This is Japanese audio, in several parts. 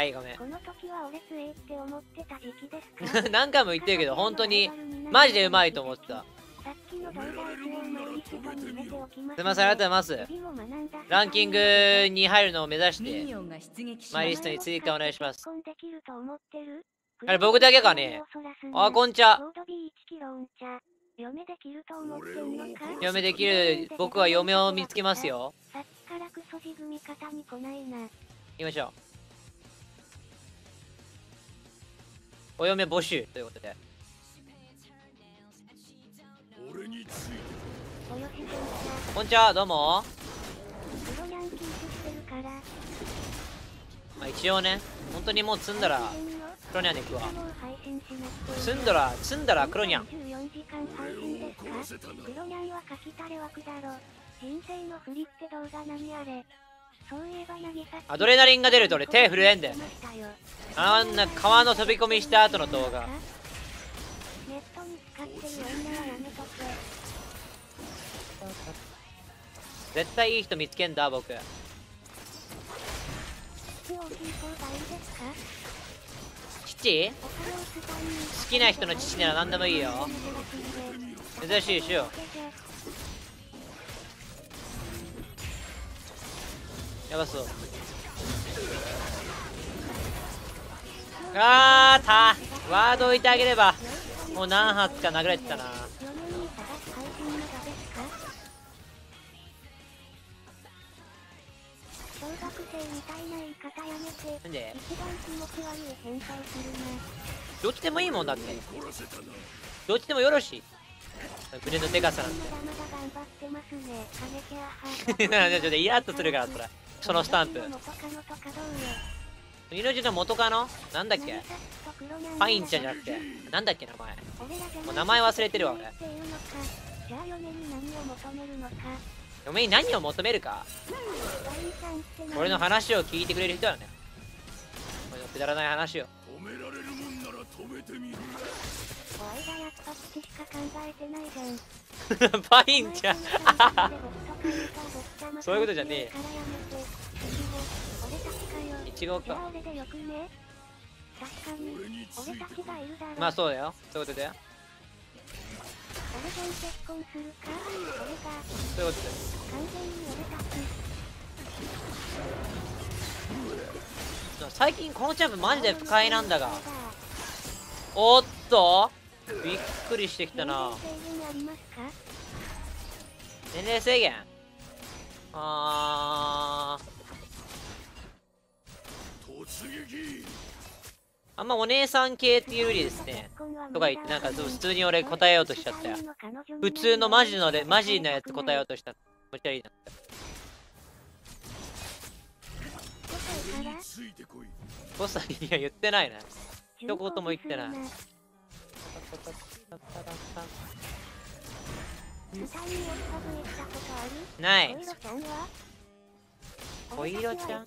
はい、ごめん。この時は俺強いって思ってた時期ですか？何回も言ってるけど、本当にマジでうまいと思ってた。すいません、ありがとうございます。ランキングに入るのを目指して、マイリストに追加お願いします。あれ、僕だけかね。あ、こんちゃ。嫁できる、僕は嫁を見つけますよ。行きましょう。お嫁募集ということで。こんちはどうも。まあ一応ね、本当にもう積んだらクロニャンで行くわ。積んだらクロニャン。アドレナリンが出ると俺手震えんだよね。あんな川の飛び込みした後の動画。絶対いい人見つけんだ僕。父？好きな人の父なら何でもいいよ。珍しいでしょ。やばそう。あーたワード置いてあげればもう何発か殴られてたな。なんでどっちでもいいもんだって。どっちでもよろしい。ブレのデカさなんてちょっとイラッとするからそれ。そのスタンプ命の元カノなんだっけ。パインちゃんじゃなくてなんだっけ名前。もう名前忘れてるわ俺。嫁に何を求めるか。俺の話を聞いてくれる人だね。俺のくだらない話を。パインちゃんそういうことじゃねえよ。イチゴか。まあそうだよ。そういうことだよ。そういうことだよ。最近このチャンプマジで不快なんだが。おっとびっくりしてきたな。年齢制限あんまお姉さん系っていうよりですねとか言って、なんか普通に俺答えようとしちゃったよ。普通のマジのやつ答えようとした。もちろんいいな。5歳いや言ってないな。一言も言ってない。ない。小色ちゃん？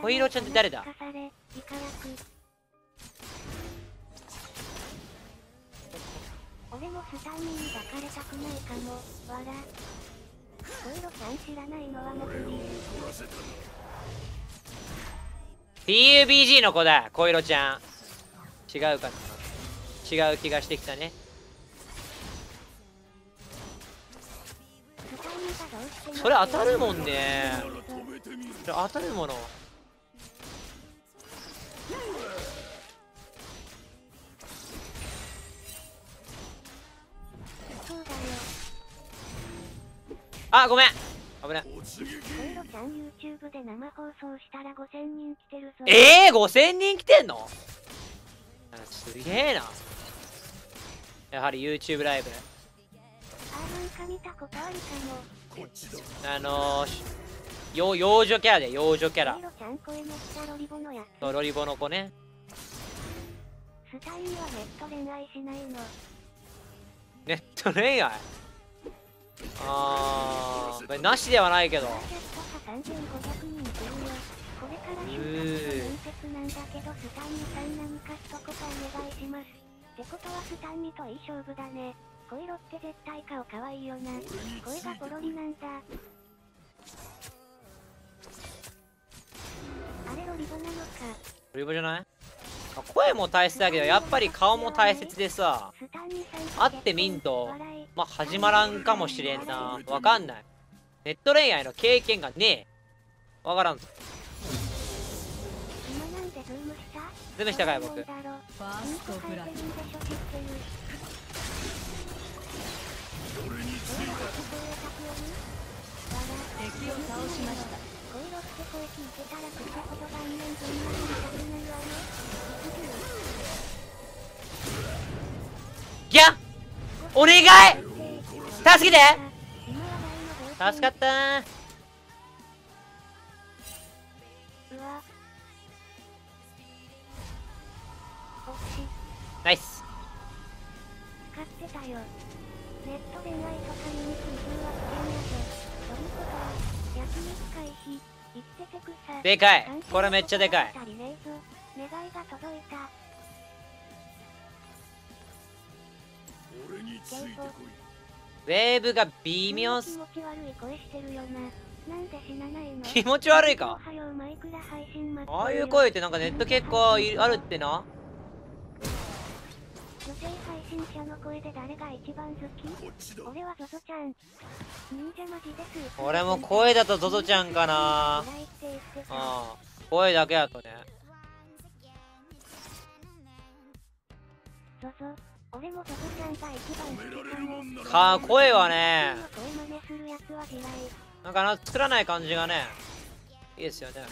小色ちゃんって誰だ？PUBG の子だ、小色ちゃん。違うかな？違う気がしてきたね。それ当たるもんね。それ当たるもの。あ、ごめん。危ない。5000人来てんの？すげえな。やはり YouTube ライブ。幼女キャラで幼女キャラ。ロリボの子ね。ネット恋愛ああなしではないけど。小色って絶対顔可愛いよな。声がポロリなんだ。あれオリボなのか。オリボじゃない？声も大切だけどやっぱり顔も大切でさ、会ってみんとまあ始まらんかもしれんな。わかんない、ネット恋愛の経験がねえ、わからんぞ。ズームしたかい僕。敵を倒しました。ギャッお願い助けて。助かったー。ナイス。勝ってたよ。ネット恋愛とかにはでかい、これめっちゃでかい。ウェーブが微妙す。気持ち悪いか。ああいう声ってなんかネット結構あるってな。女性配信者の声で誰が一番好き？俺はゾゾちゃん。忍者マジです。俺も声だとゾゾちゃんかな。ああ、声だけだとね。ゾゾ、俺もゾゾちゃんが一番好きかも。声はね。なんか作らない感じがね。いいですよね。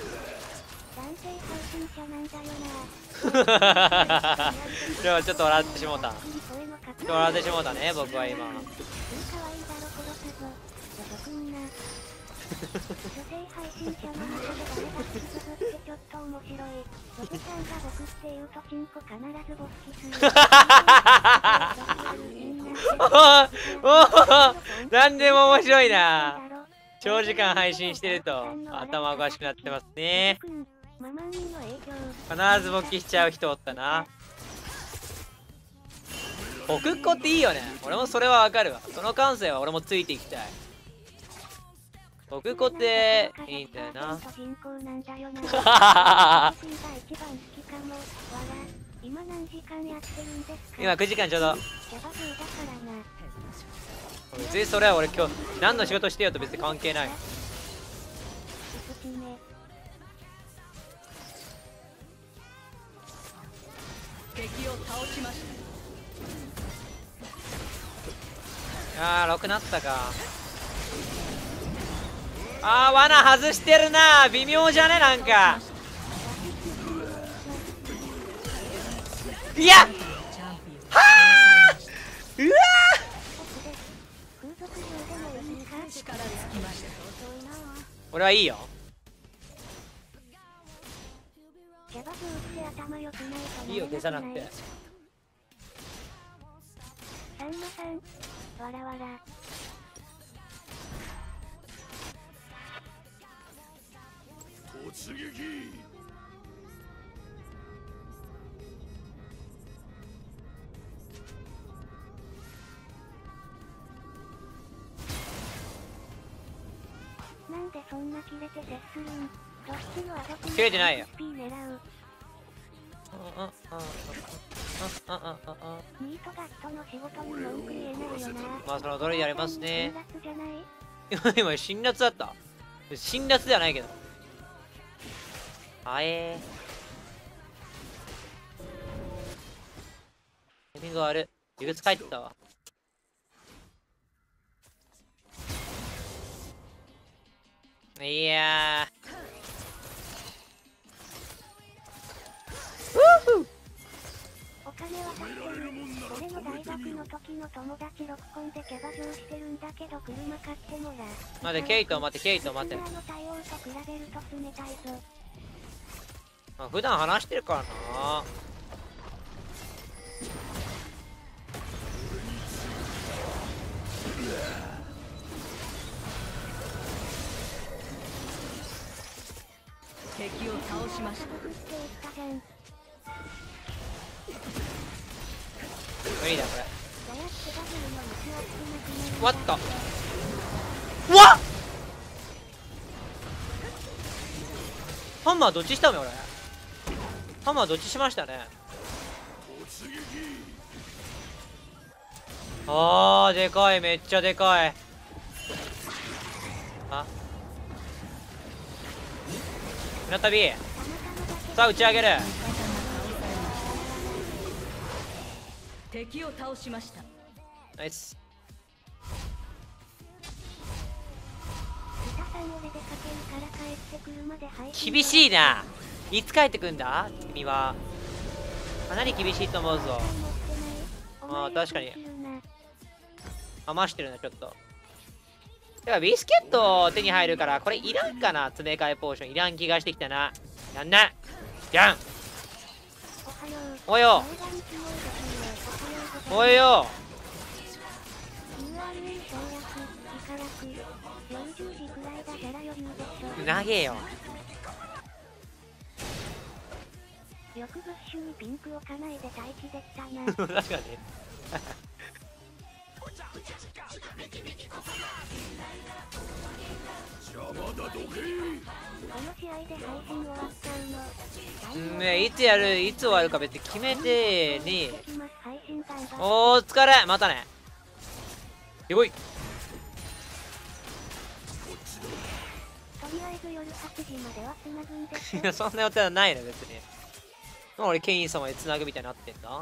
男性配信者なんだよな。でもちょっと笑ってしもうた。笑ってしもうたね、僕は今。何でも面白いな。長時間配信してると頭おかしくなってますね。必ず勃起しちゃう人おったな。僕っ子っていいよね。俺もそれはわかるわ。その感性は俺もついていきたい。僕っ子っていいんだよな。今9時間ちょうど。別にそれは俺今日何の仕事してよと別に関係ない。敵を倒しました。ああ6なったか。ああ罠外してるな。微妙じゃね。なんかいやはあうわ俺はいいよ。いいよ消さなくて。さんまさんわらわら。突撃。なんでそんなキレて接するん。切れてないよ。まあそのどれやりますね。今辛辣だった。辛辣ではないけど。あえタイミング悪い。理屈返ってたわ。いや俺の大学の時の友達ロッコンでキャバ嬢してるんだけど車買ってもらう。待てケイト待てケイト待て。まあ普段話してるからな。敵を倒しました。無理だこれ。わっとわっハンマーどっちしたの俺。ハンマーどっちしましたね。あーでかい、めっちゃでかい。あ、船旅さあ打ち上げる。敵を倒しました。ナイス。厳しいな。いつ帰ってくんだ君は。かなり厳しいと思うぞ。ああ確かに余してるなちょっと。ではビスケット手に入るからこれいらんかな。詰め替えポーションいらん気がしてきたな。やんなやん。およおよ投げよ。よくブッシュにピンクを叶えて待機できたな。確かにね。いつやるいつ終わるか別に決めてね。お疲れまたね。すごい。いやそんな予定はないね別に。俺ケイン様につなぐみたいになってんだ。や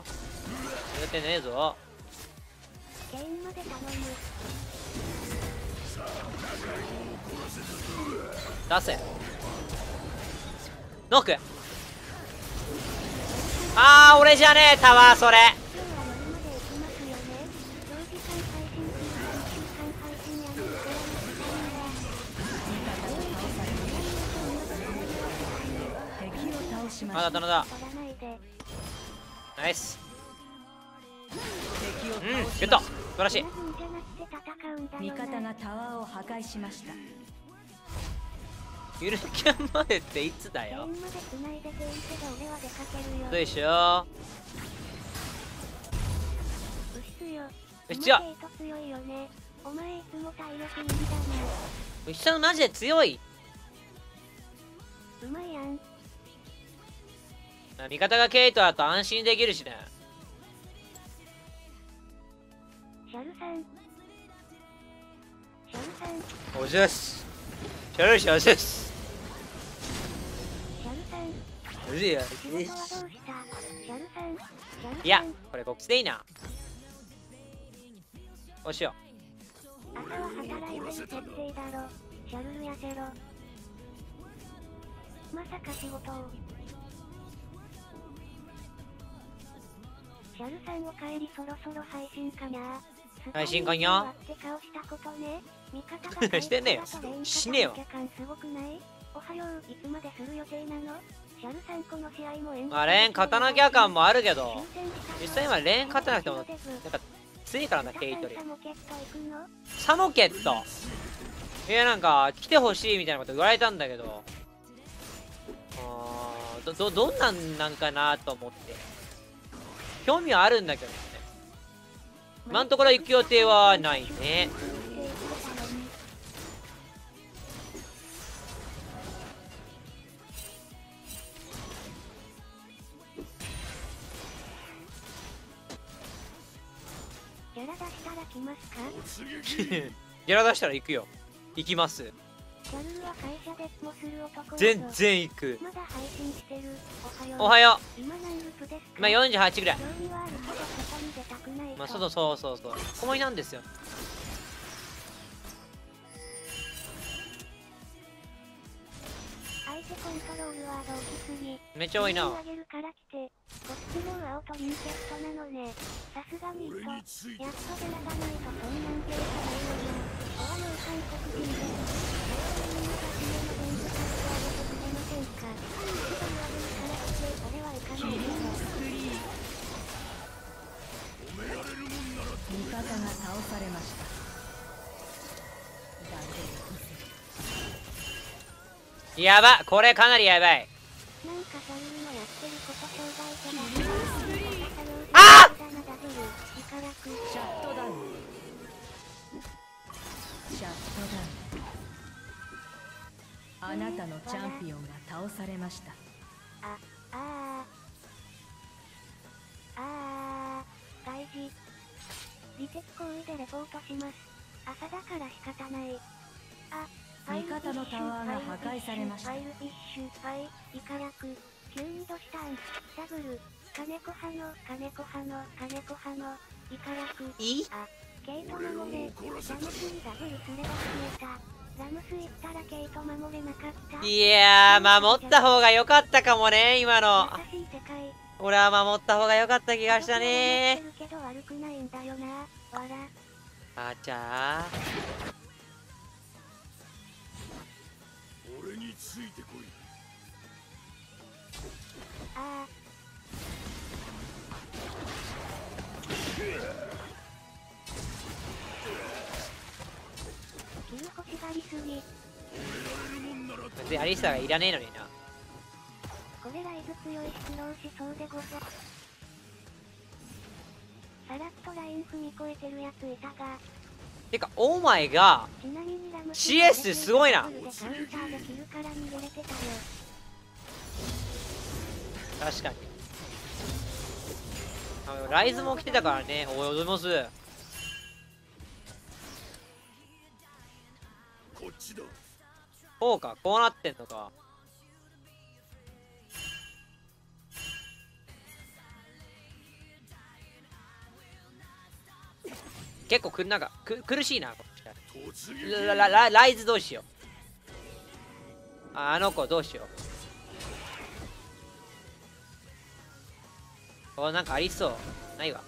ってねえぞ。出せノック。ああ俺じゃねえたわそれ。まだ頼んだ。ナイス。うんゲット。素晴らしい。味方がタワーを破壊しました。ゆるキャンまでっていつだよ。どうでしょう。うちはうちはマジで強い。うまいやん。味方がケイトだと安心できるしね。おじゃす。シャルシャルです。いや、これボックスでいいな。おしよう。シャルさんお帰り。そろそろ配信かな。配信かにゃって顔したことね。味方がしてねえよ。しねえよ。おはよういつまでする予定なの。シャルさんこの試合もまあ連勝たなきゃ感もあるけど、実際今連勝たなくてもなんか次からなケイトリーサモケット。いやなんか来てほしいみたいなこと言われたんだけど、どんなんなんかなと思って。興味はあるんだけどね。今のところ行く予定はないね。ギャラ出したら来ますか？ギャラ出したら行くよ。行きます。全然行く。おはよう。まあ48ぐらい。まあそう。小盛りなんですよ。めっちゃ多いな。やば、これかなりやばい。あっあなたのチャンピオンが倒されました。大事。自敵行為でレポートします。朝だから仕方ない。味方のタワーが破壊されました。ファイルフィッシュ、ファイイカヤク急にどしたんダブル金子派の金子派の金子派のイカヤクケイト守れ。ラムスにダブルすれば消えた。ラムス行ったらケイト守れなかった。いやー、守った方が良かったかもね。今の俺は守った方が良かった気がしたね。あちゃー、俺についてこい。別にアリスタがいらねえのにな。これライブ強いし苦労しそうでござ。さらっとライン踏み越えてるやついたが。てかお前が CS すごいな。確かにライズも来てたからね。おはようございます。こうか、こうなってんのか。結構くるなんか苦しいなこっちから。ライズどうしよう。あの子どうしよう。お、なんかありそう。ないわ。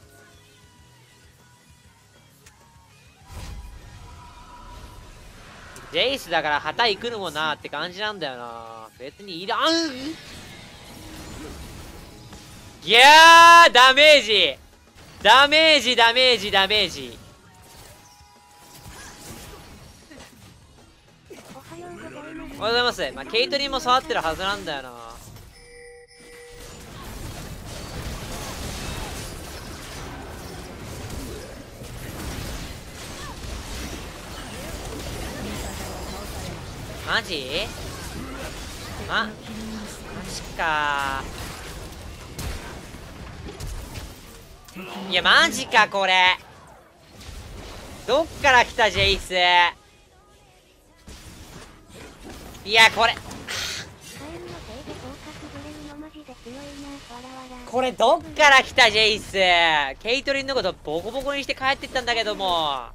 ジェイスだから旗いくるもんなって感じなんだよな。別にいらん。いやー、ダメージダメージダメージダメージ。おはようございます。まあ、ケイトリンも触ってるはずなんだよな。マジ？マジかー。いやマジか。これどっから来たジェイス。いやこれどっから来たジェイス。ケイトリンのことボコボコにして帰ってったんだけども。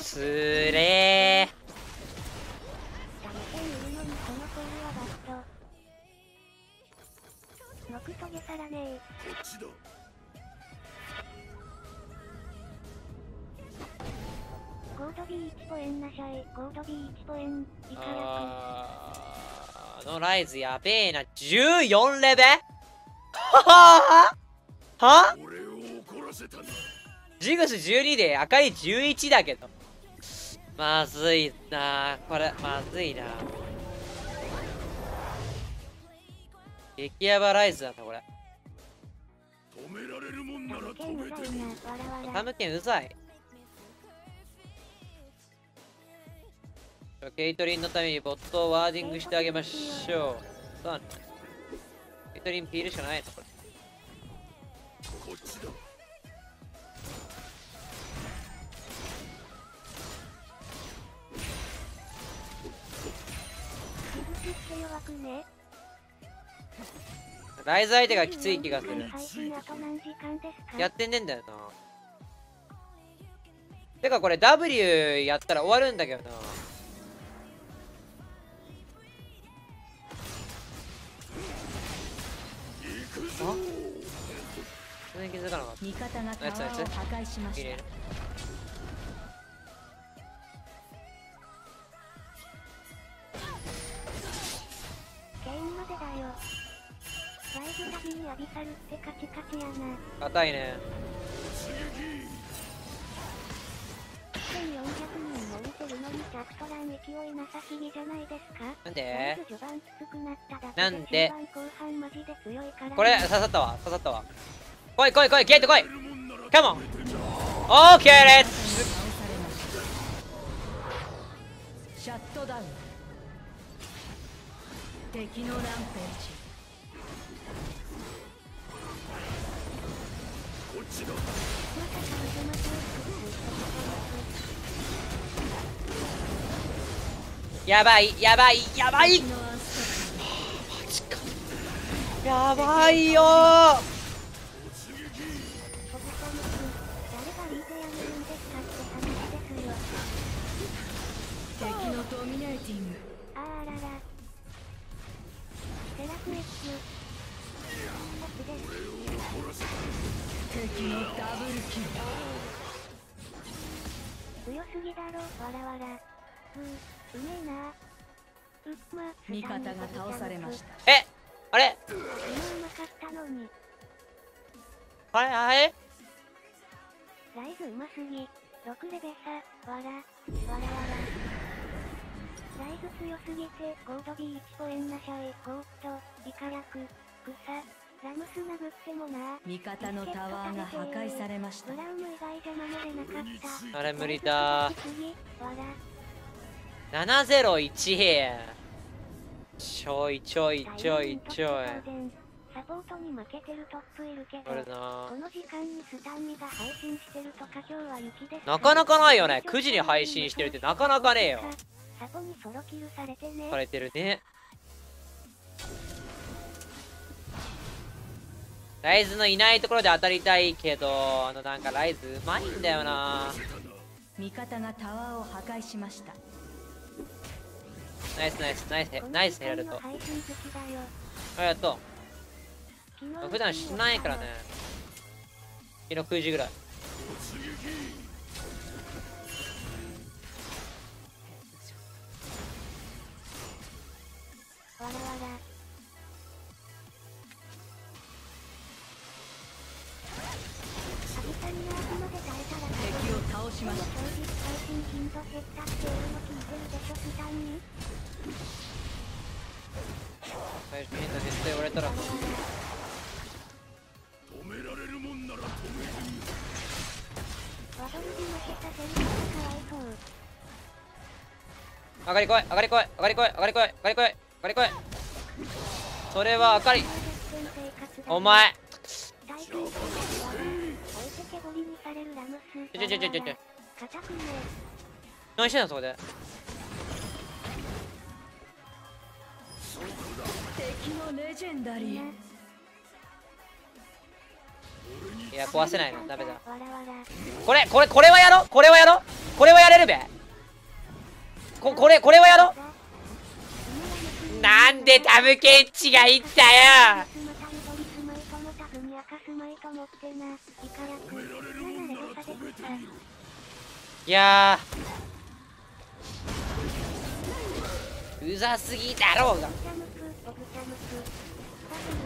つれー。あのライズやべえな。14レベル。ははジグス12で赤い11だけどまずいなこれ。まずいな。激ヤバライズなんだこれ。タムケンうざい。ケイトリンのためにボットをワーディングしてあげましょう。さあ、ケイトリンピールしかないのこれ。ライズ相手がきつい気がする。やってんねんだよな。てかこれ W やったら終わるんだけどな。全然気づかなかった。味方がタワーを破壊しました。硬いね。なんでなんでこれ刺さったわ。刺さったわ。来い来い来いゲート来い。カモン。オーケーレッツ。敵のランページ。こっちだ。まさかやばいやばいやばい。マジか。やばいよー。味方が倒されました。え、あれ？はい。ライズうますぎ。六レベさ。わら。ライズ強すぎてゴードビー1ポエンナシャエゴードイカラク草ラムス殴ってもな。味方のタワーが破壊されました。あれ無理だ。701。ちょいサポートに負けてるトップいるけど、この時間にスタミが配信してるとか今日は雪です。なかなかないよね。9時に配信してるってなかなかねえよ。サポにソロキルされてね。されてるね。ライズのいないところで当たりたいけど、なんかライズうまいんだよな。味方がタワーを破壊しました。ナイスヘラルト。ありがとう。普段しないからね。昨日9時ぐらい。敵を倒しました。みんな絶対折れたら止められるもんなら止める。上がり来い。それはあかり。お前。ちょ。何してんのそこで。いや壊せないのダメだ。これはやろう。これはやれるべ。これはやろう。なんでタムケンチがいったよ。いやーうざすぎだろうが。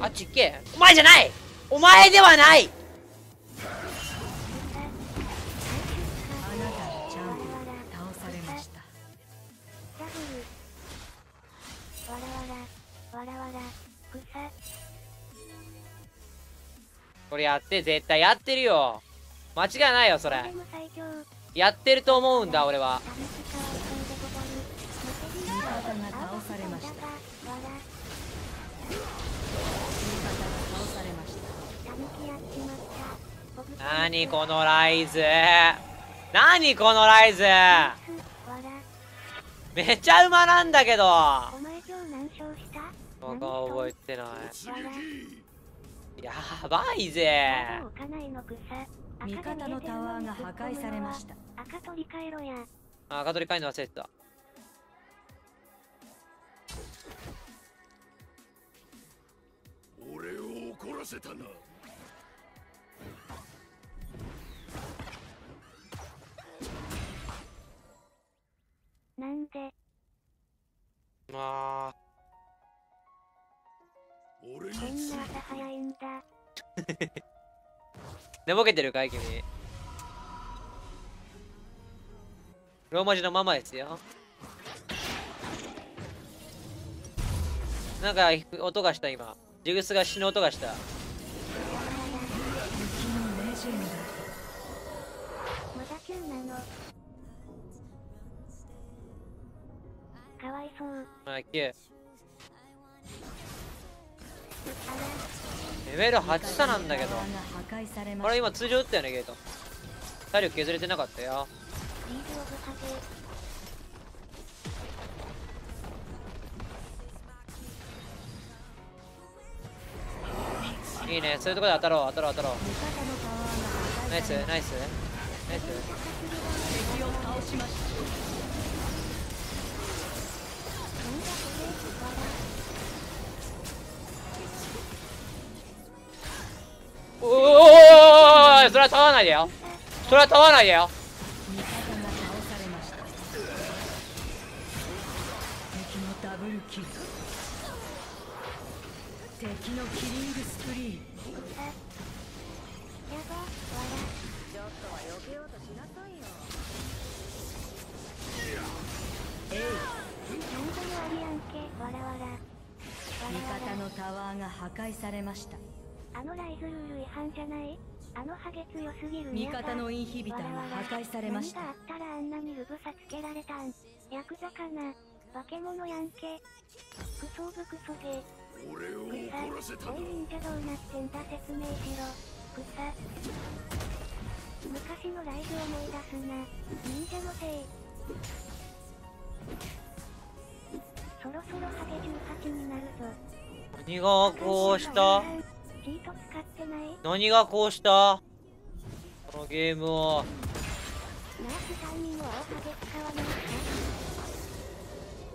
あっち行け。お前ではない。これやって絶対やってるよ。間違いないよそれ。やってると思うんだ俺は。なにこのライズめちゃうまなんだけど。僕は覚えてない。やばいぜ。味方のタワーが破壊されました。赤取り替えの忘れてた。俺を怒らせたな。なんでまあ俺に朝早いんだ。寝ぼけてるかい君。ローマ字のままですよ。なんか音がした今。ジグスが死ぬ音がした。かわいそう。レベル8差なんだけど、これ今通常打ったよね。ゲート体力削れてなかったよ。いいね、そういうところで当たろう当たろう当たろう。ナイスナイスナイス。おお、それは倒らないでよ、それは倒らないでよ。敵のキリングスプリー。味方のタワーが破壊されました。あのライフルール違反じゃない？あのハゲ強すぎる。味方のインヒビターが破壊されました。何があったらあんなにルブサつけられたん？ヤクザかな？化け物やんけ。クソブクソゲー。俺を怒らせた。おい忍者どうなってんだ、説明しろ。くさ。昔のライブ思い出すな。忍者のせい。そろそろハゲ18になるぞ。何がこうした？チート使ってない？何がこうした？このゲームを。ナースさんにもハゲ使わないか？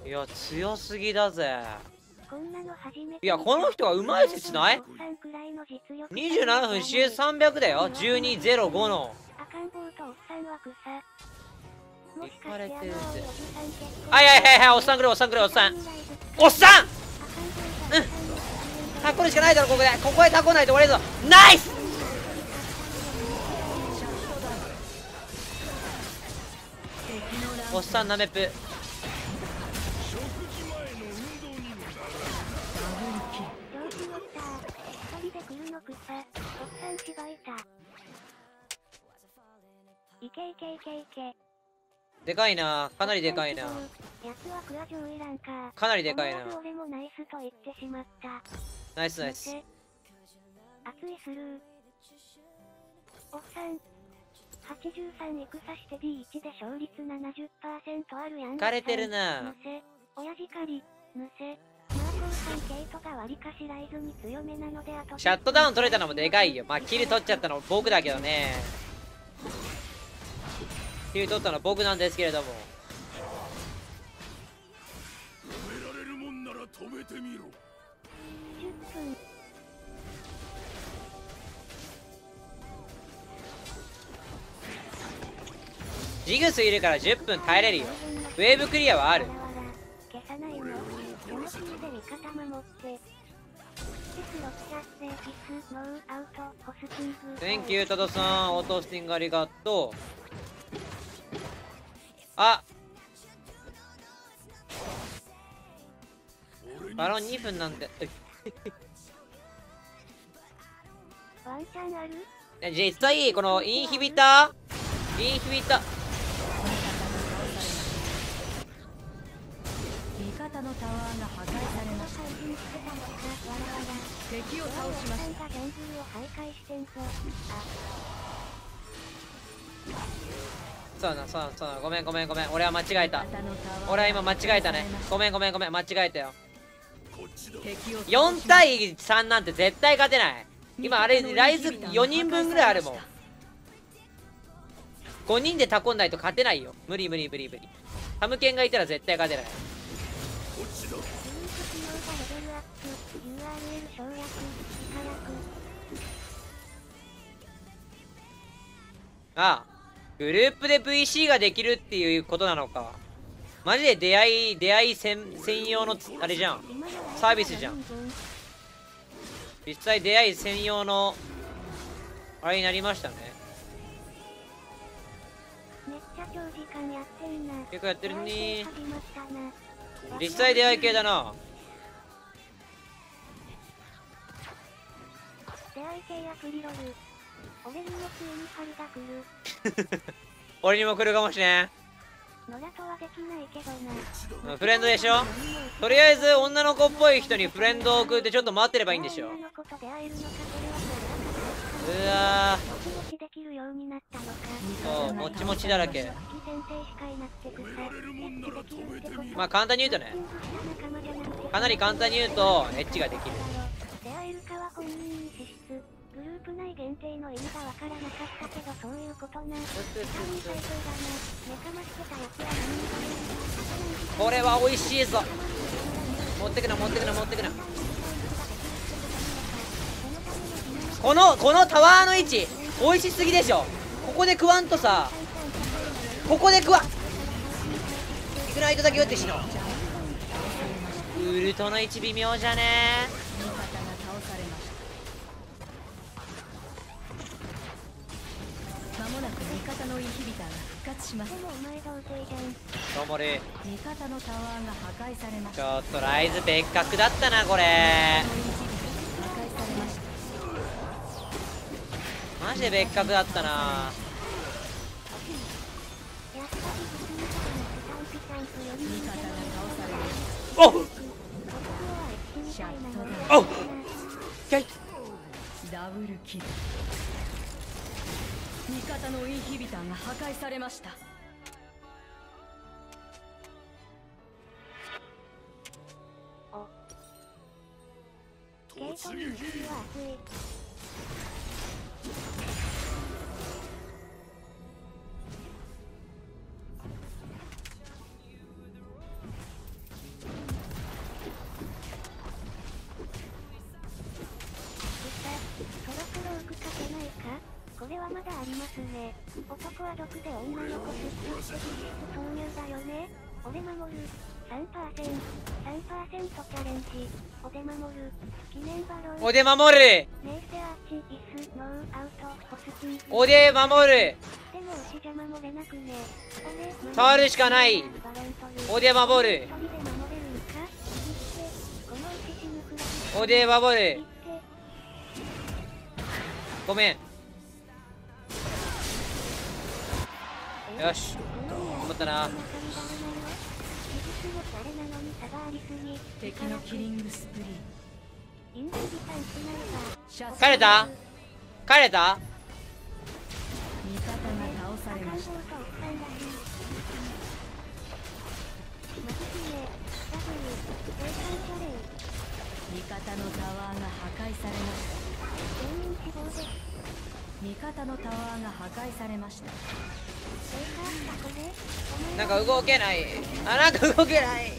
いや強すぎだぜ。いや、この人はうまい説ない ?27 分 CS300 だよ。1205のいかれてるぜ。はいはいはいはい、おっさんくれおっさんくれおっさんおっさん。うん、タコるしかないだろ。ここでここへタコないと終わりだぞ。ナイス。おっさんなめぷでかいな、かなりでかいな、かなりでかいな。ナイスナイス。おっさん83戦して B1 で勝率 70% あるやん。疲れてるな。親父狩りむせシャットダウン取れたのもでかいよ。まあキル取っちゃったの僕だけどね。キル取ったの僕なんですけれども。止められるもんなら止めてみろ。ジグスいるから10分耐えれるよ。ウェーブクリアはある。センキュー、多田さん、オートスティングありがとう。あバロン2分なんで実際このインヒビター味方のタワーが破壊されました。敵を倒しました。そうなごめん俺は間違えた。俺は今間違えたね。ごめん間違えたよ。4対3なんて絶対勝てない。今あれライズ4人分ぐらいあるもん。5人でタコんないと勝てないよ。無理。ハムケンがいたら絶対勝てない。ああ、グループで VC ができるっていうことなのか。マジで出会い専用のあれじゃん、サービスじゃん。実際出会い専用のあれになりましたね。結構やってるね。実際出会い系だな。俺にも来るかもしれん。野良とはできないけどな。フレンドでしょ。とりあえず女の子っぽい人にフレンドを送ってちょっと待ってればいいんでしょ。うわー、もちもちだらけ。まあ簡単に言うとね、かなり簡単に言うとエッチができる。グループ内限定の意味がわからなかったけど、そういうことな。これは美味しいぞ。持ってくな持ってくな持ってくな。このタワーの位置美味しすぎでしょ。ここで食わんとさ、ここで食わイグナイトだけ寄ってしのウルトの位置微妙じゃねー。もなく味方のインヒビターが復活します。ともれ味方のタワーが破壊されました。ちょっとライズ別格だったなこれ。マジで別格だったな。おっおっキャイダブルキル。味方のインヒビターが破壊されました。これはまだありますね。男は毒で女の子すっ投入だよね。俺守る 3%3% チャレンジ。おで守る記念バロン。おで守るおで守る。でも牛じゃ守れなくね。触るしかない。おで守るおで守る。ごめん。よし、頑張ったな。帰れた？帰れた？味方のタワーが破壊されました。味方のタワーが破壊されました。なんか動けない。なんか動けない。